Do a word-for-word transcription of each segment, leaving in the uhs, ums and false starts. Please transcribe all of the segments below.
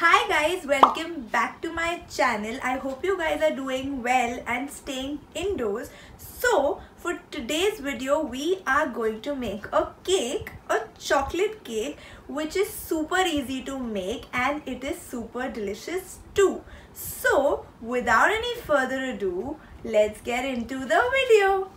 Hi guys, welcome back to my channel. I hope you guys are doing well and staying indoors. So for today's video we are going to make a cake, a chocolate cake, which is super easy to make and it is super delicious too. So without any further ado, let's get into the video.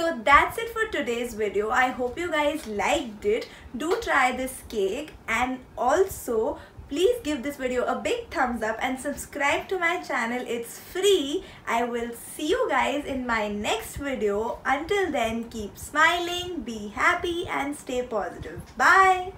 So that's it for today's video. I hope you guys liked it. Do try this cake and also please give this video a big thumbs up and subscribe to my channel. It's free. I will see you guys in my next video. Until then, keep smiling, be happy and stay positive. Bye.